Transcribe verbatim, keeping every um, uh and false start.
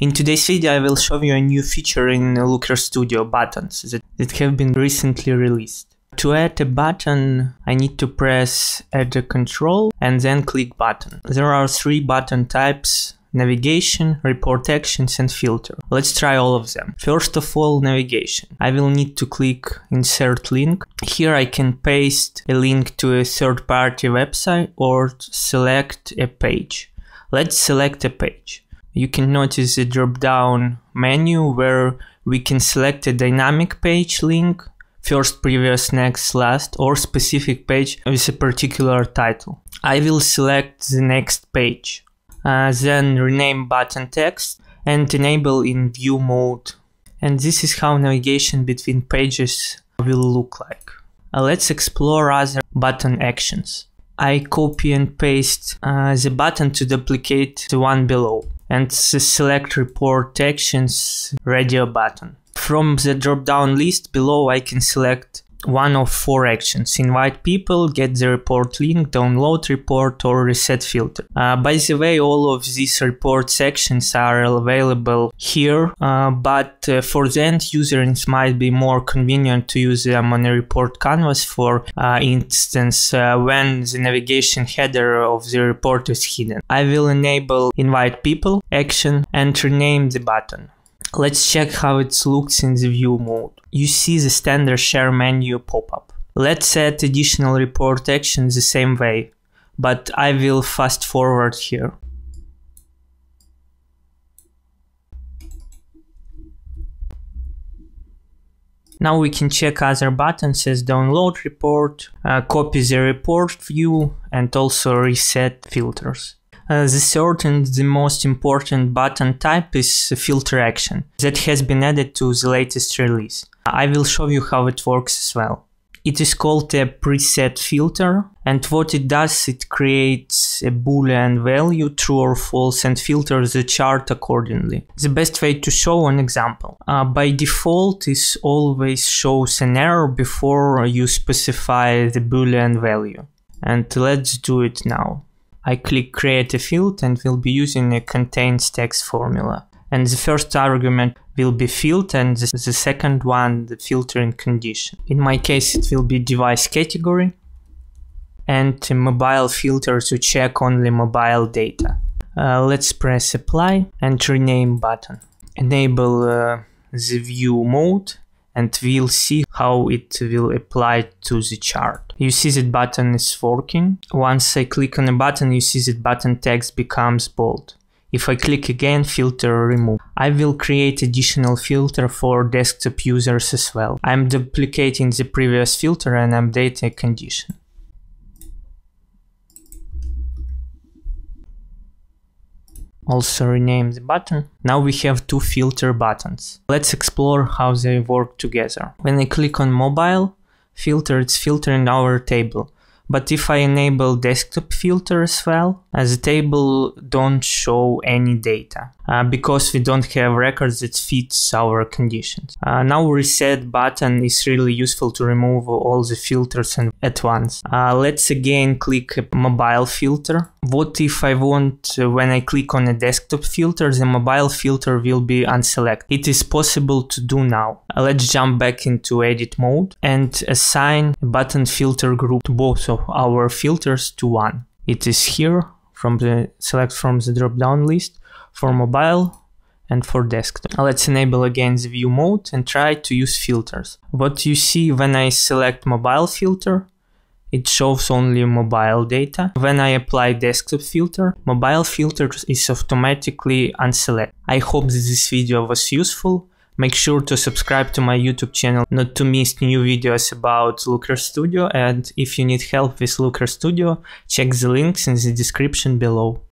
In today's video I will show you a new feature in Looker Studio: buttons that, that have been recently released. To add a button I need to press Add a Control and then click Button. There are three button types: navigation, report actions and filter. Let's try all of them. First of all, navigation. I will need to click insert link. Here I can paste a link to a third-party website or select a page. Let's select a page. You can notice the drop-down menu where we can select a dynamic page link, first, previous, next, last, or specific page with a particular title. I will select the next page. Uh, then rename button text and enable in view mode. And this is how navigation between pages will look like. Uh, let's explore other button actions. I copy and paste uh, the button to duplicate the one below and select report actions radio button. From the drop-down list below I can select one of four actions: invite people, get the report link, download report, or reset filter. Uh, by the way, all of these report sections are available here, uh, but uh, for the end user it might be more convenient to use them on a report canvas. For uh, instance, uh, when the navigation header of the report is hidden. I will enable invite people action and rename the button. Let's check how it looks in the view mode. You see the standard share menu pop-up. Let's add additional report actions the same way, but I will fast forward here. Now we can check other buttons as download report, uh, copy the report view, and also reset filters. Uh, the third and the most important button type is filter action that has been added to the latest release. I will show you how it works as well. It is called a preset filter, and what it does, it creates a boolean value true or false and filters the chart accordingly. The best way to show an example. Uh, by default it always shows an error before you specify the boolean value. And let's do it now. I click create a field and will be using a contains text formula. And the first argument will be field and the second one the filtering condition. In my case it will be device category and a mobile filter to check only mobile data. Uh, let's press apply and rename button. Enable uh, the view mode and we'll see how it will apply to the chart. You see that button is working. Once I click on a button, you see that button text becomes bold. If I click again, filter remove. I will create additional filter for desktop users as well. I'm duplicating the previous filter and update a condition. Also rename the button. Now we have two filter buttons. Let's explore how they work together. When I click on mobile filter, it's filtering our table. But if I enable desktop filter as well, as the table don't show any data uh, because we don't have records that fits our conditions. Uh, now reset button is really useful to remove all the filters and at once. Uh, let's again click mobile filter. What if I want uh, when I click on a desktop filter, the mobile filter will be unselected? It is possible to do now. Uh, let's jump back into edit mode and assign button filter group to both of our filters to one. It is here, from the select from the drop-down list for mobile and for desktop. Now let's enable again the view mode and try to use filters. What you see when I select mobile filter, it shows only mobile data. When I apply desktop filter, mobile filter is automatically unselected. I hope that this video was useful. Make sure to subscribe to my YouTube channel not to miss new videos about Looker Studio, and if you need help with Looker Studio, check the links in the description below.